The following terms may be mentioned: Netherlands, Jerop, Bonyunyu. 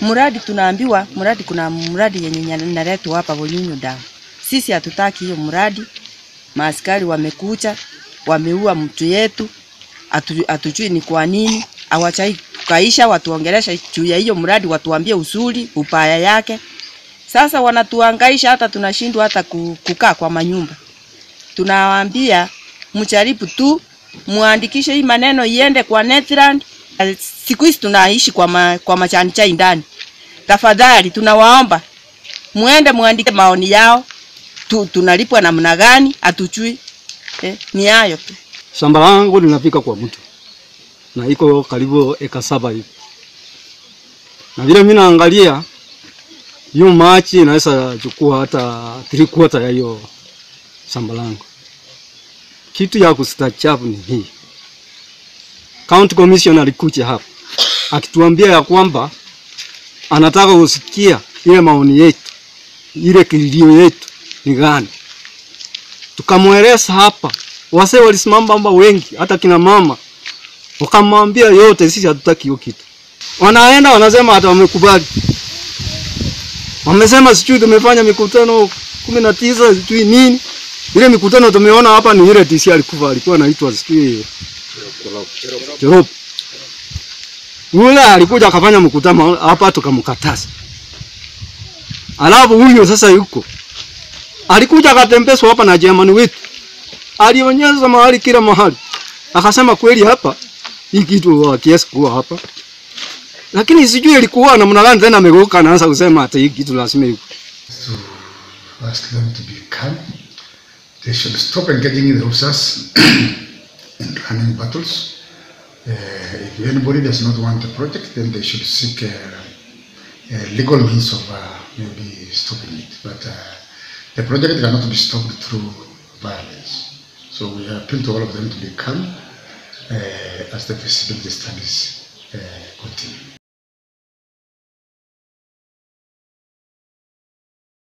Muradi tunaambiwa, muradi kuna muradi yenye naletwa hapa Bonyunyu damu. Sisi hatutaki hiyo muradi. Maaskari wamekuja, wameua mtu yetu. Hatujui ni kwa nini. Hawachai kaisha watuongelesha juu ya hiyo muradi, watuambie usuli, upaya yake. Sasa wanatuangaisha hata tunashindwa hata kukaa kwa manyumba. Tunawaambia mjaribu tu muandikishe hii maneno iende kwa Netherlands. Siku hizi tunaishi kwa machani chai ndani. Tafadhali tunawaomba muende muandike maoni yao. Tunalipwa namna gani hatujui. Ni hayo tu. Shamba langu linafika kwa mtu. Na iko karibu eka 7 hivi. Na vile mimi naangalia hiyo machi inaweza chukua hata 3/4 ya hiyo shamba langu. Kitu ya kustachafu ni hii. County Commissioner alikuja hapa akituambia ya kwamba anataka usikia ile maoni yetu, ile kilio yetu ni gani. Tukamweleza hapa, wase walisimama wengi hata kina mama. Wakamwambia yote sisi hatutaki hiyo kitu. Wanaenda wanasema hata wamekubali. Wamesema sijui tumefanya mikutano 19 sijui nini. Ile mikutano tumeona hapa ni ile DC alikuwa anaitwa sijui Jerop. Yule alikuja akafanya mkutano hapa tukamkataza. Alafu huyo sasa yuko. Alikuja akatembezwa hapa na jamani wetu. Alionyesha mahali kila mahali. Akasema kweli hapa hii kitu wa kiasi kuwa hapa. Lakini sijui ilikuwa namna gani tena amegeuka anaanza kusema hata hii kitu lazima iko. Ask them to be calm. They should stop engaging in ruckus and running battles. If anybody does not want the project, then they should seek legal means of maybe stopping it. But the project cannot be stopped through violence. So we appeal to all of them to be calm as the feasibility studies continue.